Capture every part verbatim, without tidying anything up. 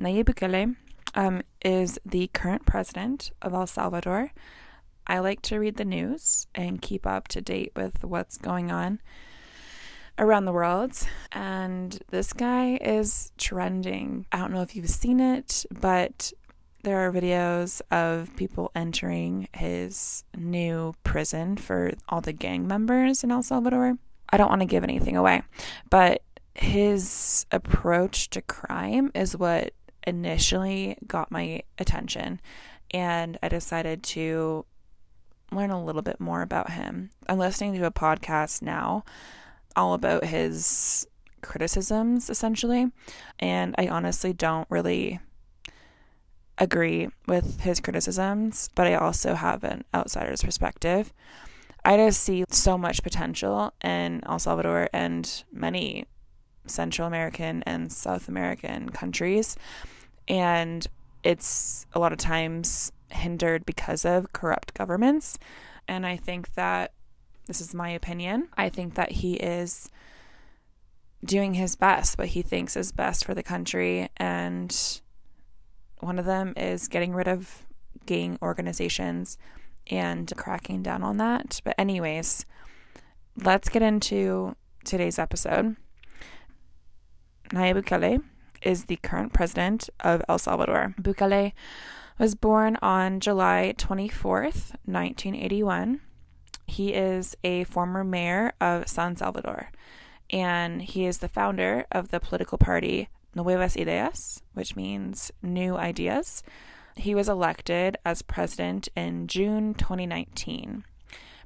Nayib Bukele um, is the current president of El Salvador. I like to read the news and keep up to date with what's going on around the world. And this guy is trending. I don't know if you've seen it, but there are videos of people entering his new prison for all the gang members in El Salvador. I don't want to give anything away, but his approach to crime is what initially got my attention, and I decided to learn a little bit more about him. I'm listening to a podcast now all about his criticisms, essentially, and I honestly don't really agree with his criticisms, but I also have an outsider's perspective. I just see so much potential in El Salvador and many Central American and South American countries, and it's a lot of times hindered because of corrupt governments. And I think that, this is my opinion, I think that he is doing his best, what he thinks is best for the country, and one of them is getting rid of gang organizations and cracking down on that. But anyways, let's get into today's episode. Nayib Bukele is the current president of El Salvador. Bukele was born on July twenty-fourth, nineteen eighty-one. He is a former mayor of San Salvador, and he is the founder of the political party Nuevas Ideas, which means new ideas. He was elected as president in June twenty nineteen,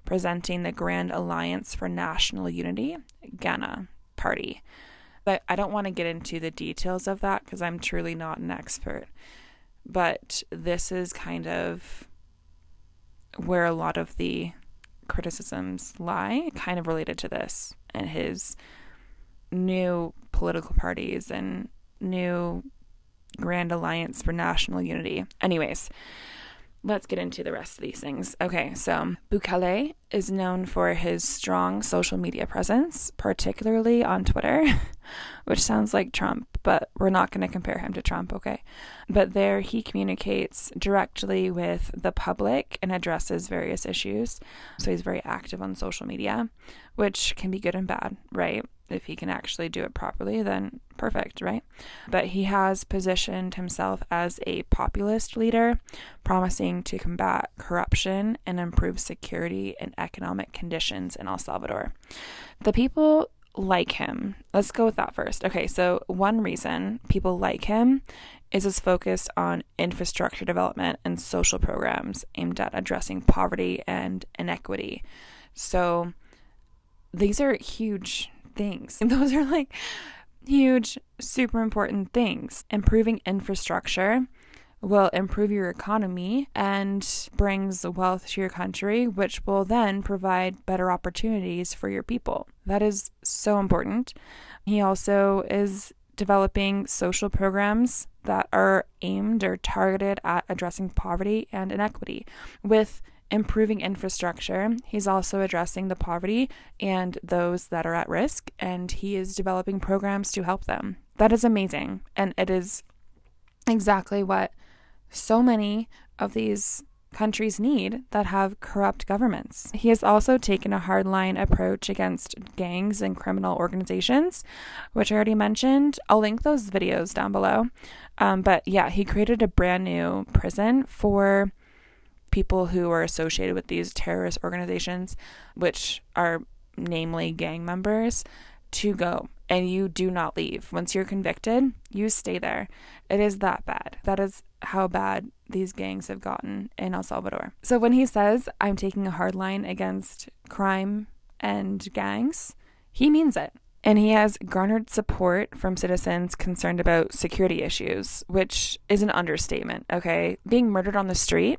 presenting the Grand Alliance for National Unity, GANA, party. But I don't want to get into the details of that because I'm truly not an expert. But this is kind of where a lot of the criticisms lie, kind of related to this and his new political parties and new Grand Alliance for National Unity. Anyways, let's get into the rest of these things. Okay, so Bukele is known for his strong social media presence, particularly on Twitter, which sounds like Trump, but we're not going to compare him to Trump, okay? But there he communicates directly with the public and addresses various issues. So he's very active on social media, which can be good and bad, right? If he can actually do it properly, then perfect, right? But he has positioned himself as a populist leader, promising to combat corruption and improve security and economic conditions in El Salvador. The people like him. Let's go with that first. Okay, so one reason people like him is his focus on infrastructure development and social programs aimed at addressing poverty and inequity. So these are huge things. And those are like huge, super important things. Improving infrastructure will improve your economy and brings wealth to your country, which will then provide better opportunities for your people. That is so important. He also is developing social programs that are aimed or targeted at addressing poverty and inequity. With improving infrastructure, he's also addressing the poverty and those that are at risk, and he is developing programs to help them. That is amazing, and it is exactly what so many of these countries need that have corrupt governments. He has also taken a hardline approach against gangs and criminal organizations, which I already mentioned. I'll link those videos down below. Um, but yeah, he created a brand new prison for people who are associated with these terrorist organizations, which are namely gang members, to go. And you do not leave. Once you're convicted, you stay there. It is that bad. That is how bad these gangs have gotten in El Salvador. So when he says, "I'm taking a hard line against crime and gangs," he means it. And he has garnered support from citizens concerned about security issues, which is an understatement, okay? Being murdered on the street,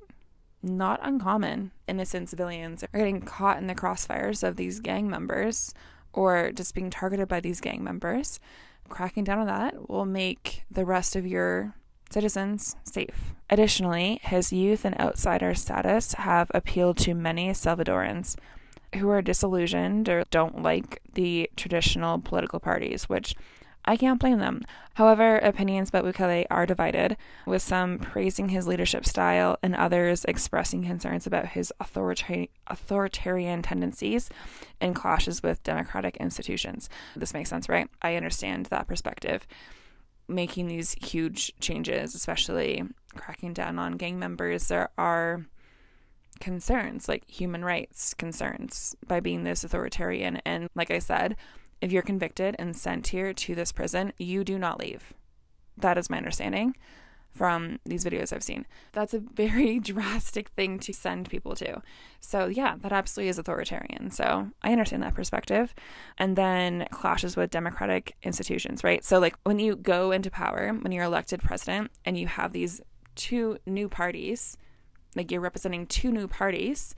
not uncommon. Innocent civilians are getting caught in the crossfires of these gang members, or just being targeted by these gang members. Cracking down on that will make the rest of your citizens safe. Additionally, his youth and outsider status have appealed to many Salvadorans who are disillusioned or don't like the traditional political parties, which I can't blame them. However, opinions about Bukele are divided, with some praising his leadership style and others expressing concerns about his authorita- authoritarian tendencies and clashes with democratic institutions. This makes sense, right? I understand that perspective. Making these huge changes, especially cracking down on gang members, there are concerns, like human rights concerns, by being this authoritarian. And like I said, if you're convicted and sent here to this prison, you do not leave. That is my understanding from these videos I've seen. That's a very drastic thing to send people to. So yeah, that absolutely is authoritarian. So I understand that perspective. And then clashes with democratic institutions, right? So like when you go into power, when you're elected president and you have these two new parties, like you're representing two new parties,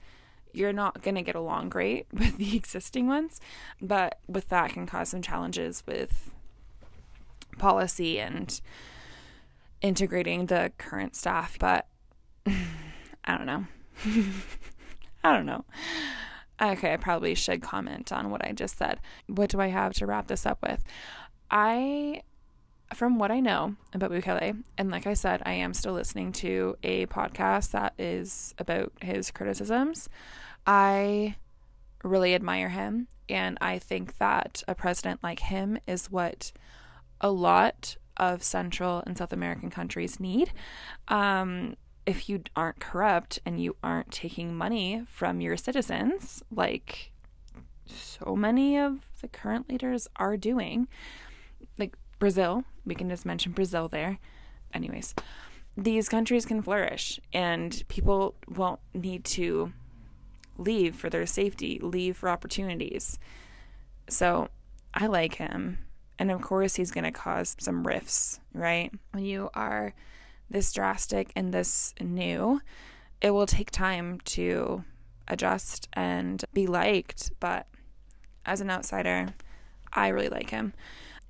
you're not going to get along great with the existing ones, but with that can cause some challenges with policy and integrating the current staff. But I don't know. I don't know. Okay, I probably should comment on what I just said. What do I have to wrap this up with? I... From what I know about Bukele, and like I said, I am still listening to a podcast that is about his criticisms, I really admire him, and I think that a president like him is what a lot of Central and South American countries need. Um, if you aren't corrupt and you aren't taking money from your citizens, like so many of the current leaders are doing, like Brazil, we can just mention Brazil there. Anyways, these countries can flourish and people won't need to leave for their safety, leave for opportunities. So I like him. And of course, he's going to cause some rifts, right? When you are this drastic and this new, it will take time to adjust and be liked. But as an outsider, I really like him.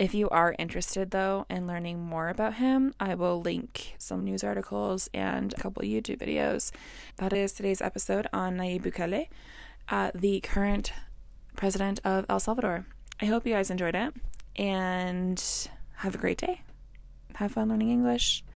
If you are interested, though, in learning more about him, I will link some news articles and a couple YouTube videos. That is today's episode on Nayib Bukele, uh, the current president of El Salvador. I hope you guys enjoyed it, and have a great day. Have fun learning English.